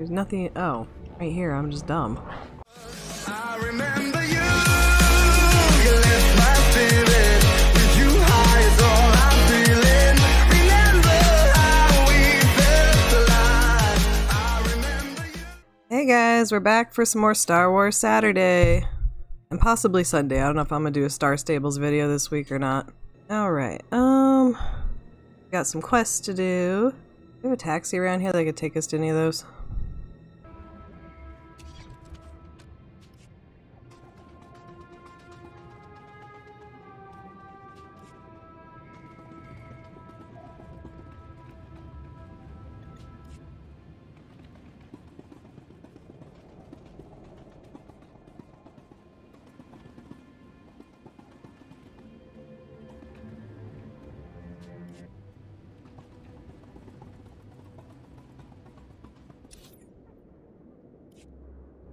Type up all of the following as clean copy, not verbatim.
There's nothing. Oh, right here. I'm just dumb. I remember you. You left my spirit. With you high is all I'm feeling. Remember how we felt alive. I remember you. Hey guys, we're back for some more Star Wars Saturday. And possibly Sunday. I don't know if I'm gonna do a Star Stables video this week or not. Alright, got some quests to do. Do we have a taxi around here that could take us to any of those?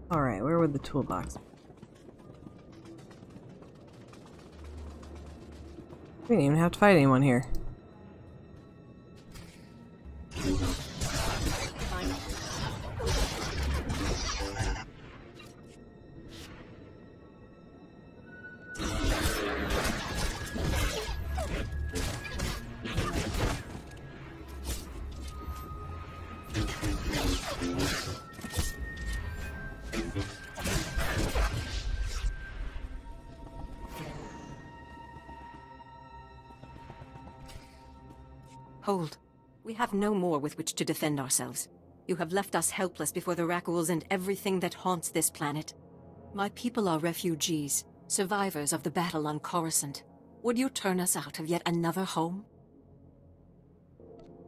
Alright, where would the toolbox be? We didn't even have to fight anyone here. Hold. We have no more with which to defend ourselves. You have left us helpless before the Rakghouls and everything that haunts this planet. My people are refugees, survivors of the battle on Coruscant. Would you turn us out of yet another home?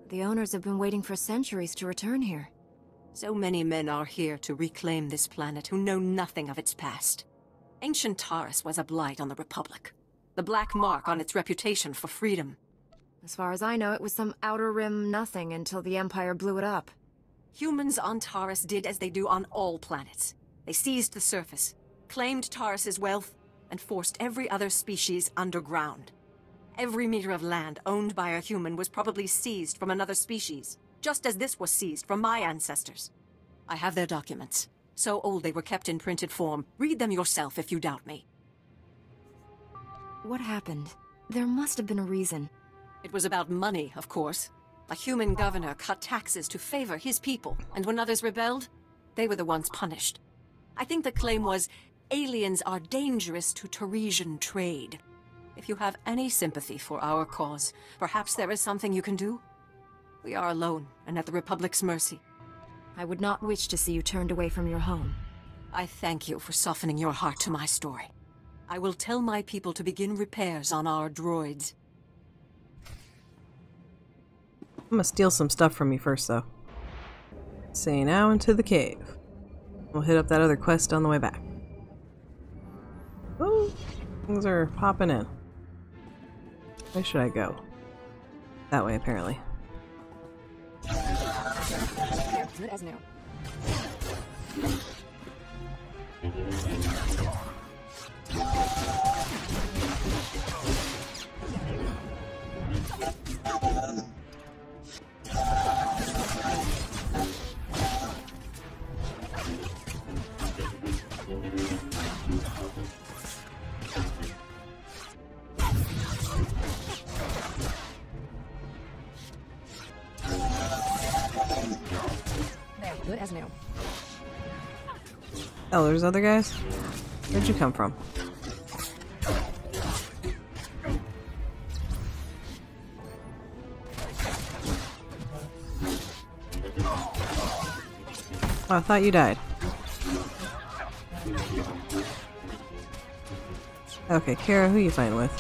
The owners have been waiting for centuries to return here. So many men are here to reclaim this planet who know nothing of its past. Ancient Taurus was a blight on the Republic, the black mark on its reputation for freedom. As far as I know, it was some Outer Rim nothing until the Empire blew it up. Humans on Taurus did as they do on all planets. They seized the surface, claimed Taurus's wealth, and forced every other species underground. Every meter of land owned by a human was probably seized from another species, just as this was seized from my ancestors. I have their documents. So old they were kept in printed form. Read them yourself if you doubt me. What happened? There must have been a reason. It was about money, of course. A human governor cut taxes to favor his people, and when others rebelled, they were the ones punished. I think the claim was, aliens are dangerous to Tarisian trade. If you have any sympathy for our cause, perhaps there is something you can do? We are alone, and at the Republic's mercy. I would not wish to see you turned away from your home. I thank you for softening your heart to my story. I will tell my people to begin repairs on our droids. I'm gonna steal some stuff from you first, though. Say now into the cave. We'll hit up that other quest on the way back. Ooh, things are popping in. Where should I go? That way, apparently. Good as new. Oh, there's other guys? Where'd you come from? Oh, I thought you died. Okay, Kira, who are you fighting with?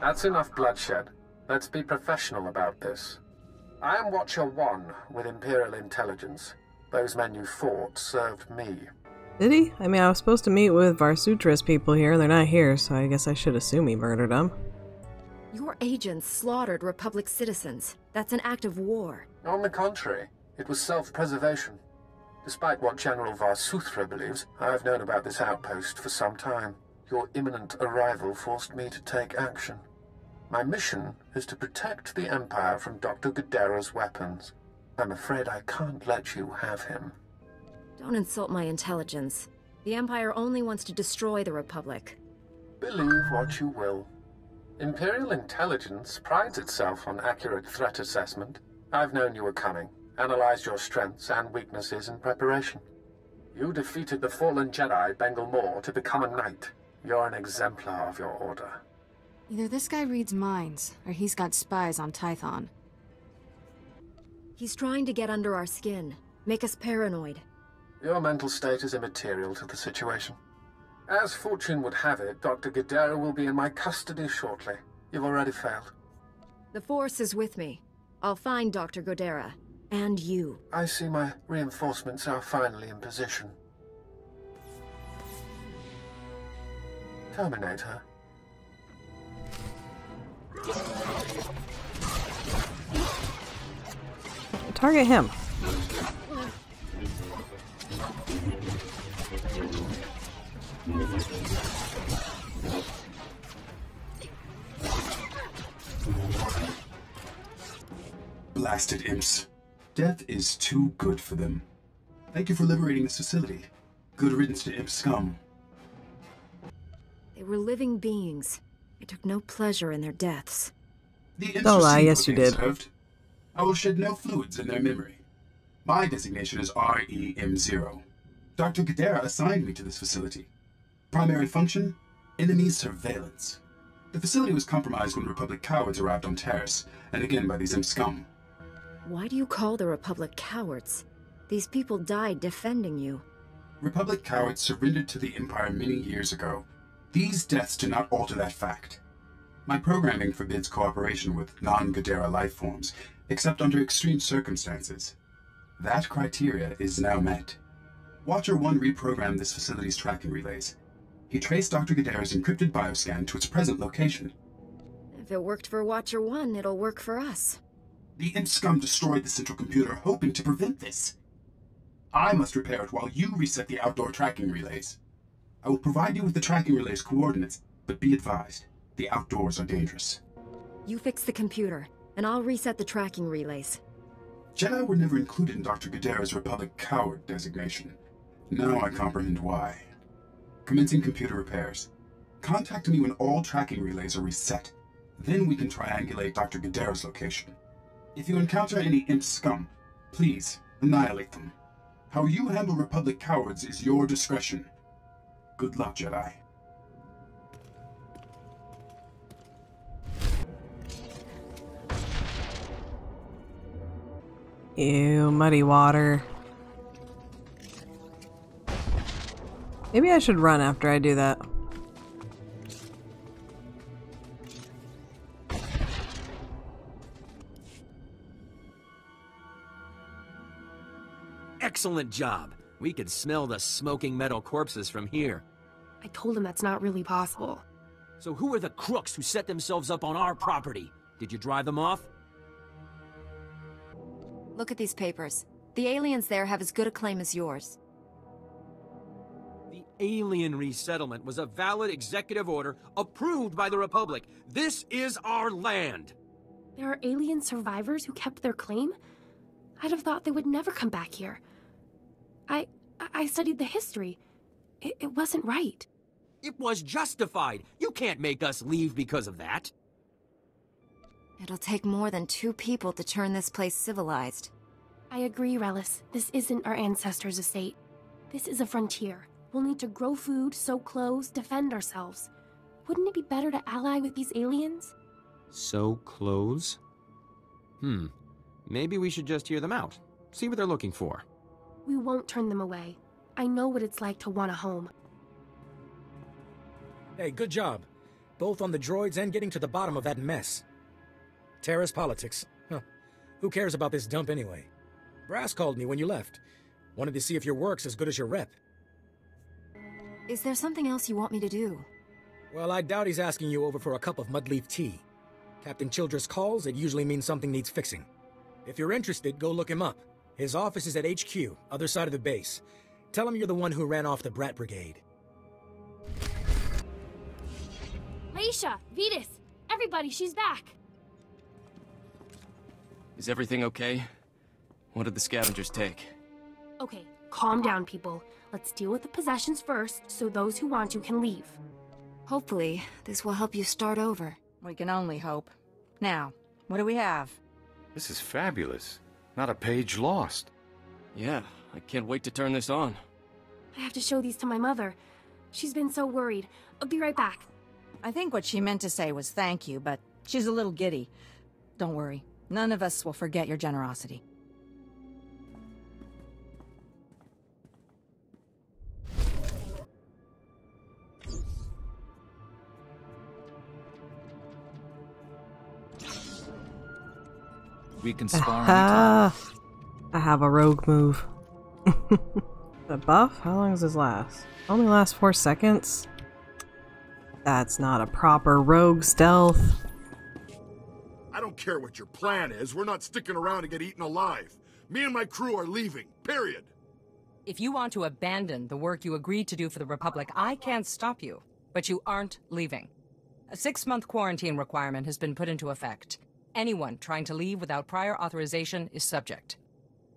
That's enough bloodshed. Let's be professional about this. I am Watcher 1 with Imperial Intelligence. Those men you fought served me. Did he? I mean, I was supposed to meet with Var Suthra's people here. They're not here, so I guess I should assume he murdered them. Your agents slaughtered Republic citizens. That's an act of war. On the contrary, it was self-preservation. Despite what General Var Suthra believes, I have known about this outpost for some time. Your imminent arrival forced me to take action. My mission is to protect the Empire from Dr. Godera's weapons. I'm afraid I can't let you have him. Don't insult my intelligence. The Empire only wants to destroy the Republic. Believe what you will. Imperial intelligence prides itself on accurate threat assessment. I've known you were coming, analyzed your strengths and weaknesses in preparation. You defeated the fallen Jedi, Bengal Moore, to become a knight. You're an exemplar of your order. Either this guy reads minds, or he's got spies on Tython. He's trying to get under our skin, make us paranoid. Your mental state is immaterial to the situation. As fortune would have it, Dr. Godera will be in my custody shortly. You've already failed. The Force is with me. I'll find Dr. Godera. And you. I see my reinforcements are finally in position. Terminate her. Target him. Blasted imps. Death is too good for them. Thank you for liberating this facility. Good riddance to imp scum. They were living beings. I took no pleasure in their deaths. Don't lie, yes you did. I will shed no fluids in their memory. My designation is REM0. Dr. Godera assigned me to this facility. Primary function, enemy surveillance. The facility was compromised when Republic cowards arrived on Terrace, and again by these imp scum. Why do you call the Republic cowards? These people died defending you. Republic cowards surrendered to the Empire many years ago. These deaths do not alter that fact. My programming forbids cooperation with non-Godera life forms, except under extreme circumstances. That criteria is now met. Watcher 1 reprogrammed this facility's tracking relays. He traced Dr. Godera's encrypted bioscan to its present location. If it worked for Watcher 1, it'll work for us. The imp scum destroyed the central computer, hoping to prevent this. I must repair it while you reset the outdoor tracking relays. I will provide you with the tracking relays' coordinates, but be advised, the outdoors are dangerous. You fix the computer, and I'll reset the tracking relays. Jedi were never included in Dr. Godera's Republic Coward designation. Now I comprehend why. Commencing computer repairs. Contact me when all tracking relays are reset. Then we can triangulate Dr. Godera's location. If you encounter any imp scum, please annihilate them. How you handle Republic cowards is your discretion. Good luck, Jedi. Ew, muddy water. Maybe I should run after I do that. Excellent job. We could smell the smoking metal corpses from here. I told him that's not really possible. So who are the crooks who set themselves up on our property? Did you drive them off? Look at these papers. The aliens there have as good a claim as yours. The alien resettlement was a valid executive order approved by the Republic. This is our land. There are alien survivors who kept their claim? I'd have thought they would never come back here. I studied the history. It wasn't right. It was justified. You can't make us leave because of that. It'll take more than two people to turn this place civilized. I agree, Relis. This isn't our ancestors' estate. This is a frontier. We'll need to grow food, sew clothes, defend ourselves. Wouldn't it be better to ally with these aliens? Sew clothes? Maybe we should just hear them out. See what they're looking for. We won't turn them away. I know what it's like to want a home. Hey, good job. Both on the droids and getting to the bottom of that mess. Terrace politics. Huh. Who cares about this dump anyway? Brass called me when you left. Wanted to see if your work's as good as your rep. Is there something else you want me to do? Well, I doubt he's asking you over for a cup of mudleaf tea. Captain Childress calls, it usually means something needs fixing. If you're interested, go look him up. His office is at HQ, other side of the base. Tell him you're the one who ran off the Brat Brigade. Aisha, Vetis, everybody, she's back. Is everything okay? What did the scavengers take? Okay, calm down, people. Let's deal with the possessions first, so those who want to can leave. Hopefully, this will help you start over. We can only hope. Now, what do we have? This is fabulous. Not a page lost. Yeah, I can't wait to turn this on. I have to show these to my mother. She's been so worried. I'll be right back. I think what she meant to say was thank you, but she's a little giddy. Don't worry. None of us will forget your generosity. We can spar anytime. I have a rogue move. The buff? How long does this last? Only lasts 4 seconds? That's not a proper rogue stealth. I don't care what your plan is. We're not sticking around to get eaten alive. Me and my crew are leaving. Period. If you want to abandon the work you agreed to do for the Republic, I can't stop you. But you aren't leaving. A 6-month quarantine requirement has been put into effect. Anyone trying to leave without prior authorization is subject.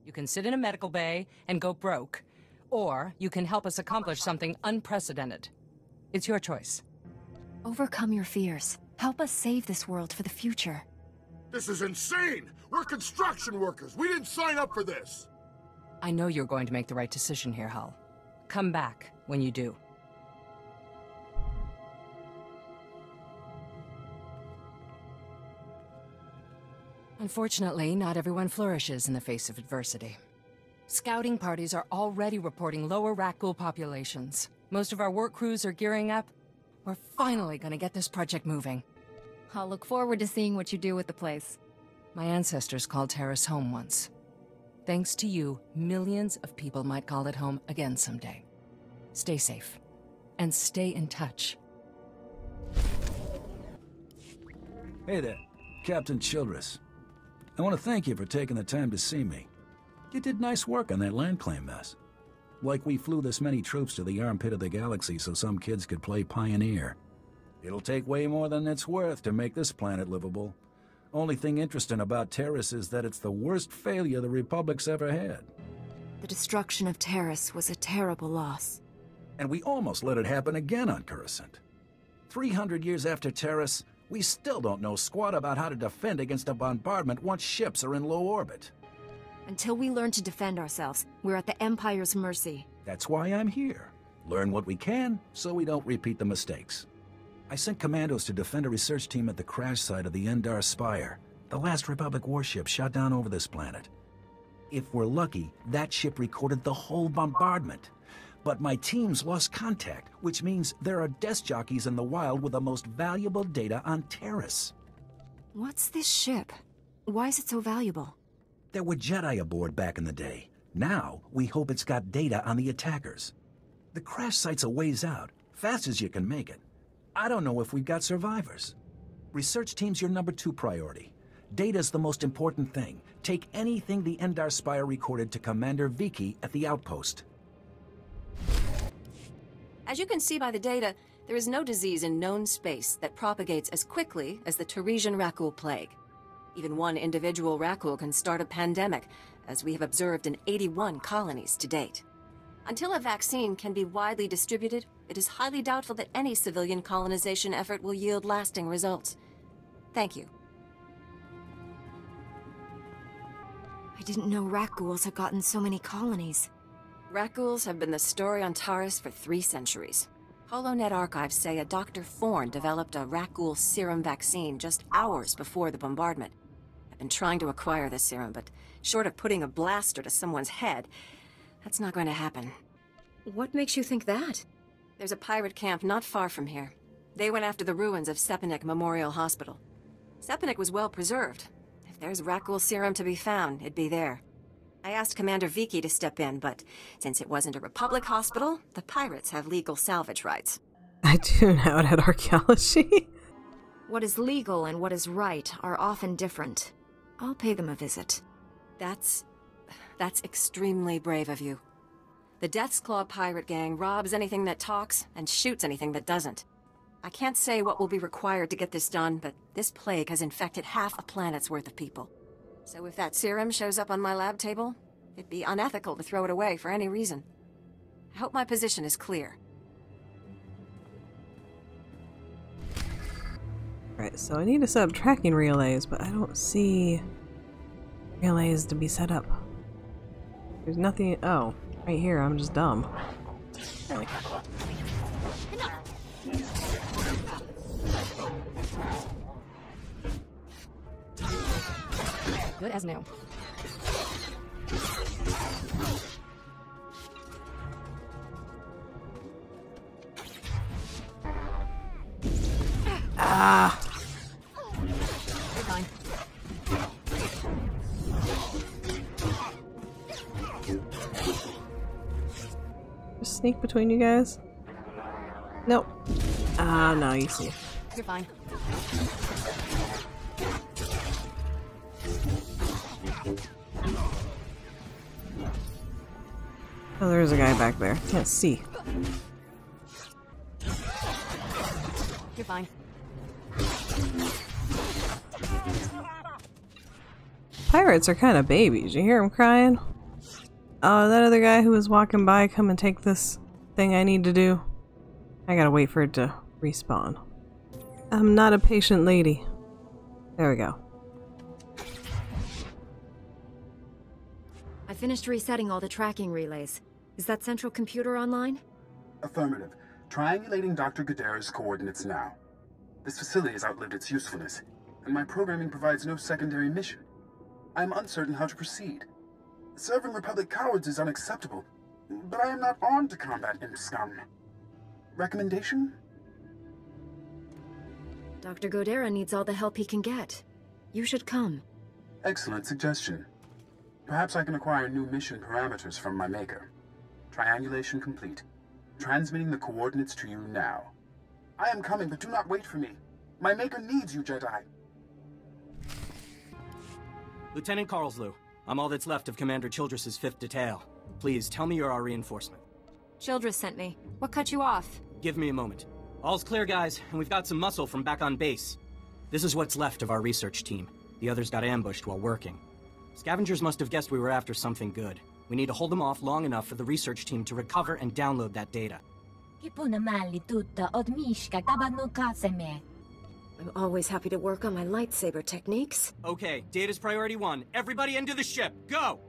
You can sit in a medical bay and go broke, or you can help us accomplish something unprecedented. It's your choice. Overcome your fears. Help us save this world for the future. This is insane! We're construction workers! We didn't sign up for this! I know you're going to make the right decision here, Hull. Come back when you do. Unfortunately, not everyone flourishes in the face of adversity. Scouting parties are already reporting lower Rakghouls populations. Most of our work crews are gearing up. We're finally gonna get this project moving. I'll look forward to seeing what you do with the place. My ancestors called Taris home once. Thanks to you, millions of people might call it home again someday. Stay safe. And stay in touch. Hey there, Captain Childress. I want to thank you for taking the time to see me. You did nice work on that land claim mess. Like we flew this many troops to the armpit of the galaxy so some kids could play pioneer. It'll take way more than it's worth to make this planet livable. Only thing interesting about Taris is that it's the worst failure the Republic's ever had. The destruction of Taris was a terrible loss. And we almost let it happen again on Coruscant. 300 years after Taris, we still don't know squat about how to defend against a bombardment once ships are in low orbit. Until we learn to defend ourselves, we're at the Empire's mercy. That's why I'm here. Learn what we can, so we don't repeat the mistakes. I sent commandos to defend a research team at the crash site of the Endar Spire, the last Republic warship shot down over this planet. If we're lucky, that ship recorded the whole bombardment. But my team's lost contact, which means there are desk jockeys in the wild with the most valuable data on Taris. What's this ship? Why is it so valuable? There were Jedi aboard back in the day. Now, we hope it's got data on the attackers. The crash site's a ways out, fast as you can make it. I don't know if we've got survivors. Research team's your number 2 priority. Data's the most important thing. Take anything the Endar Spire recorded to Commander Vicky at the outpost. As you can see by the data, there is no disease in known space that propagates as quickly as the Teresian Rakghul plague. Even one individual Rakghul can start a pandemic, as we have observed in 81 colonies to date. Until a vaccine can be widely distributed, it is highly doubtful that any civilian colonization effort will yield lasting results. Thank you. I didn't know Rakghouls had gotten so many colonies. Rakghouls have been the story on Taurus for 3 centuries. HoloNet archives say a Dr. Thorn developed a Rakghul serum vaccine just hours before the bombardment. I've been trying to acquire this serum, but short of putting a blaster to someone's head, that's not going to happen. What makes you think that? There's a pirate camp not far from here. They went after the ruins of Sepinic Memorial Hospital. Sepinic was well preserved. If there's Rakghul serum to be found, it'd be there. I asked Commander Vicky to step in, but since it wasn't a Republic hospital, the pirates have legal salvage rights. I do now at archaeology. What is legal and what is right are often different. I'll pay them a visit. That's extremely brave of you. The Death's Claw pirate gang robs anything that talks and shoots anything that doesn't. I can't say what will be required to get this done, but this plague has infected half a planet's worth of people. So if that serum shows up on my lab table, it'd be unethical to throw it away for any reason. I hope my position is clear. Alright, so I need to set up tracking relays, but I don't see relays to be set up. There's nothing. Oh, right here. I'm just dumb. Really. Good as new. Ah. Just sneak between you guys. Nope. Ah, no, you see. You're fine. Oh, there's a guy back there. Can't see. You're fine. Pirates are kind of babies. You hear them crying? Oh, that other guy who was walking by, come and take this thing I need to do. I gotta wait for it to respawn. I'm not a patient lady. There we go. I finished resetting all the tracking relays. Is that central computer online? Affirmative. Triangulating Dr. Godera's coordinates now. This facility has outlived its usefulness, and my programming provides no secondary mission. I am uncertain how to proceed. Serving Republic cowards is unacceptable, but I am not armed to combat imp scum. Recommendation? Dr. Godera needs all the help he can get. You should come. Excellent suggestion. Perhaps I can acquire new mission parameters from my maker. Triangulation complete. Transmitting the coordinates to you now. I am coming, but do not wait for me. My maker needs you, Jedi. Lieutenant Karlsluh, I'm all that's left of Commander Childress's 5th detail. Please, tell me you're our reinforcement. Childress sent me. What cut you off? Give me a moment. All's clear, guys, and we've got some muscle from back on base. This is what's left of our research team. The others got ambushed while working. Scavengers must have guessed we were after something good. We need to hold them off long enough for the research team to recover and download that data. I'm always happy to work on my lightsaber techniques. Okay, data's priority one. Everybody into the ship, go!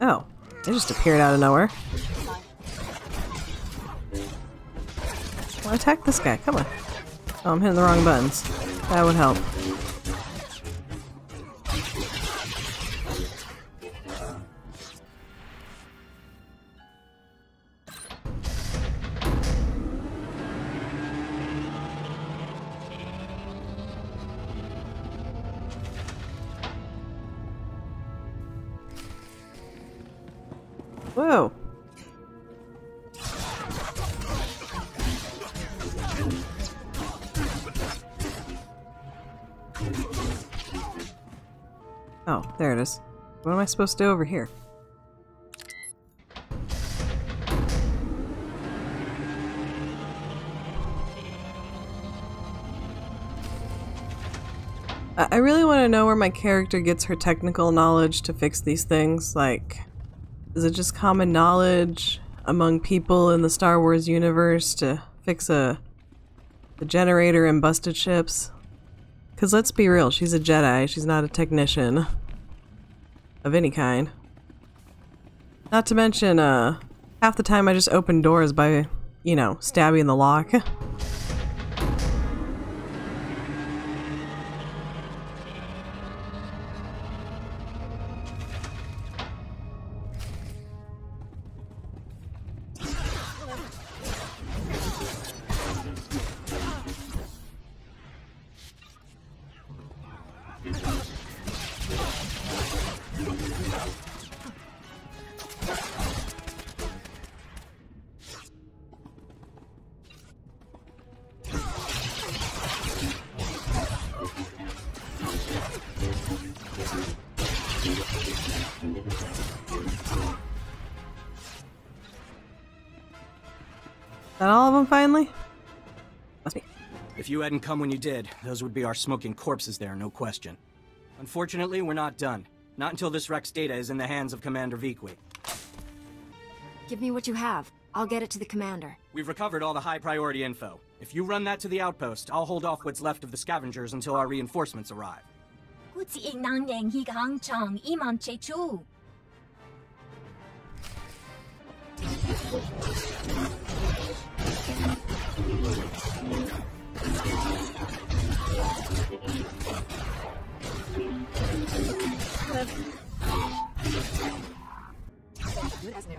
Oh, they just appeared out of nowhere. Well, attack this guy, come on. Oh, I'm hitting the wrong buttons. That would help. Whoa. Oh, there it is. What am I supposed to do over here? I really want to know where my character gets her technical knowledge to fix these things, like... Is it just common knowledge among people in the Star Wars universe to fix the generator in busted ships? Because let's be real, she's a Jedi, she's not a technician of any kind. Not to mention, half the time I just open doors by, you know, stabbing the lock. that all of them finally? Must be. If you hadn't come when you did, those would be our smoking corpses there, no question. Unfortunately, we're not done. Not until this Rex data is in the hands of Commander Vicky. Give me what you have. I'll get it to the commander. We've recovered all the high-priority info. If you run that to the outpost, I'll hold off what's left of the scavengers until our reinforcements arrive. Good as new.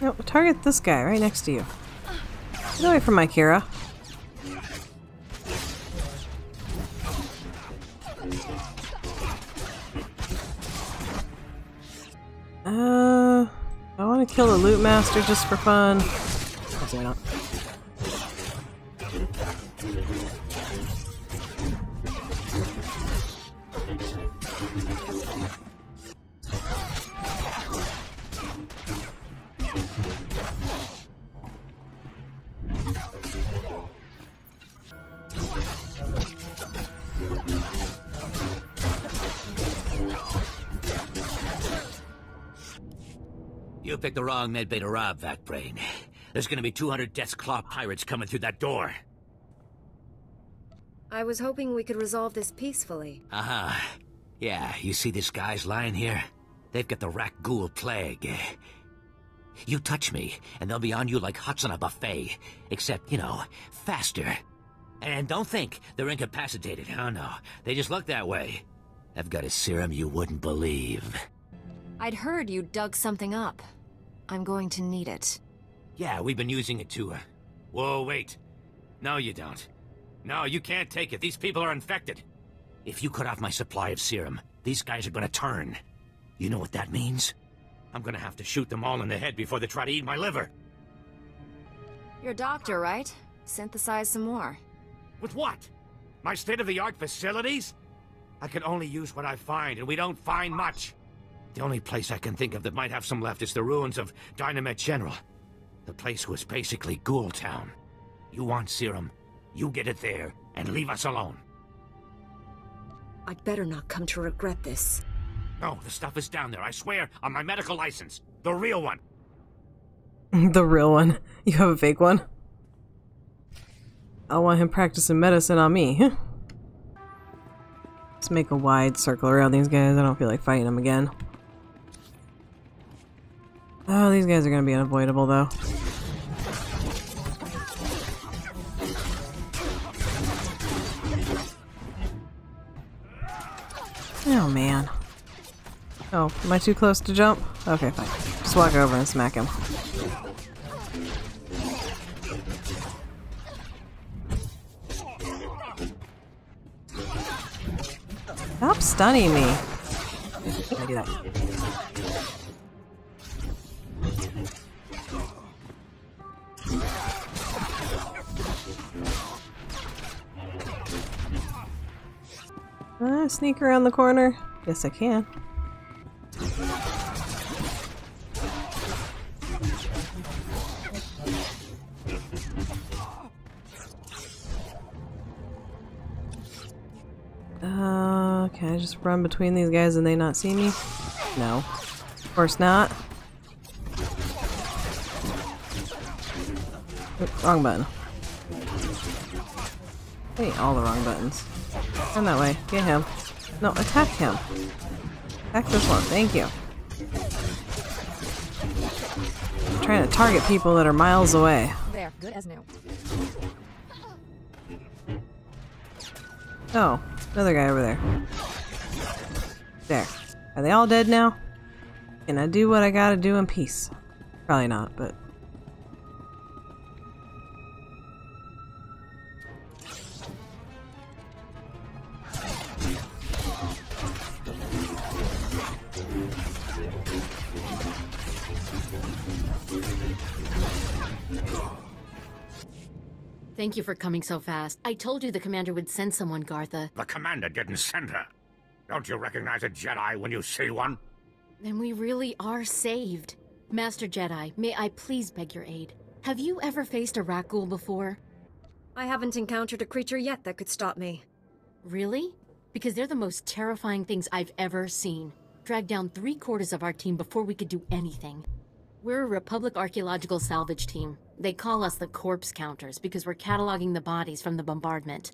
No, target this guy right next to you. Get away from my Kira. I want to kill the loot master just for fun. Because I don't. You picked the wrong medbay to rob, Vacbrain. There's gonna be 200 Death's Claw pirates coming through that door. I was hoping we could resolve this peacefully. Yeah, you see these guys lying here? They've got the Rakghoul plague. You touch me, and they'll be on you like huts on a buffet. Except, you know, faster. And don't think they're incapacitated. Oh no, they just look that way. I've got a serum you wouldn't believe. I'd heard you dug something up. I'm going to need it. Yeah, we've been using it to, Whoa, wait. No, you don't. No, you can't take it. These people are infected. If you cut off my supply of serum, these guys are gonna turn. You know what that means? I'm gonna have to shoot them all in the head before they try to eat my liver. You're a doctor, right? Synthesize some more. With what? My state-of-the-art facilities? I can only use what I find, and we don't find much. The only place I can think of that might have some left is the ruins of Dynamet General. The place was basically Ghoul Town. You want serum, you get it there, and leave us alone. I'd better not come to regret this. No, the stuff is down there, I swear, on my medical license. The real one. The real one? You have a fake one? I want him practicing medicine on me. Let's make a wide circle around these guys. I don't feel like fighting them again. Oh, these guys are gonna be unavoidable, though. Oh, man. Oh, am I too close to jump? Okay, fine. Just walk over and smack him. Stop stunning me. I do that. Sneak around the corner? Yes, I can. Can I just run between these guys and they not see me? No. Of course not. Oops, wrong button. Hey, all the wrong buttons. Turn that way. Get him. No, attack him. Attack this one. Thank you. I'm trying to target people that are miles away. There, good as new. Oh, another guy over there. There. Are they all dead now? Can I do what I gotta do in peace? Probably not, but... Thank you for coming so fast. I told you the commander would send someone, Gartha. The commander didn't send her. Don't you recognize a Jedi when you see one? Then we really are saved. Master Jedi, may I please beg your aid? Have you ever faced a Rakghoul before? I haven't encountered a creature yet that could stop me. Really? Because they're the most terrifying things I've ever seen. Dragged down 3/4 of our team before we could do anything. We're a Republic archaeological salvage team. They call us the corpse counters because we're cataloging the bodies from the bombardment.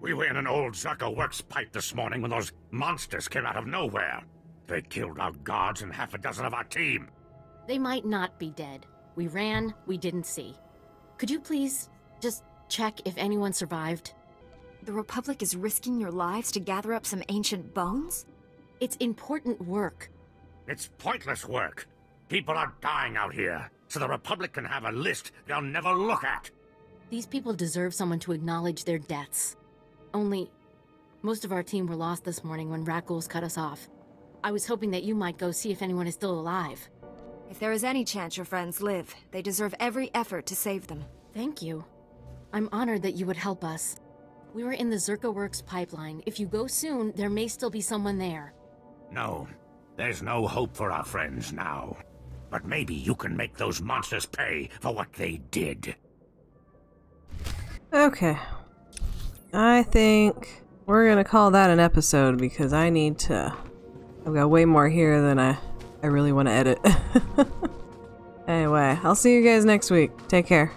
We were in an old Zirka Works pipe this morning when those monsters came out of nowhere. They killed our guards and 6 of our team. They might not be dead. We ran, we didn't see. Could you please just check if anyone survived? The Republic is risking your lives to gather up some ancient bones? It's important work. It's pointless work. People are dying out here. So the Republic can have a list they'll never look at. These people deserve someone to acknowledge their deaths. Only, most of our team were lost this morning when Rakghouls cut us off. I was hoping that you might go see if anyone is still alive. If there is any chance your friends live, they deserve every effort to save them. Thank you. I'm honored that you would help us. We were in the Zirka Works pipeline. If you go soon, there may still be someone there. No, there's no hope for our friends now. But maybe you can make those monsters pay for what they did. Okay. I think we're gonna call that an episode because I need to... I've got way more here than I really want to edit. Anyway, I'll see you guys next week. Take care.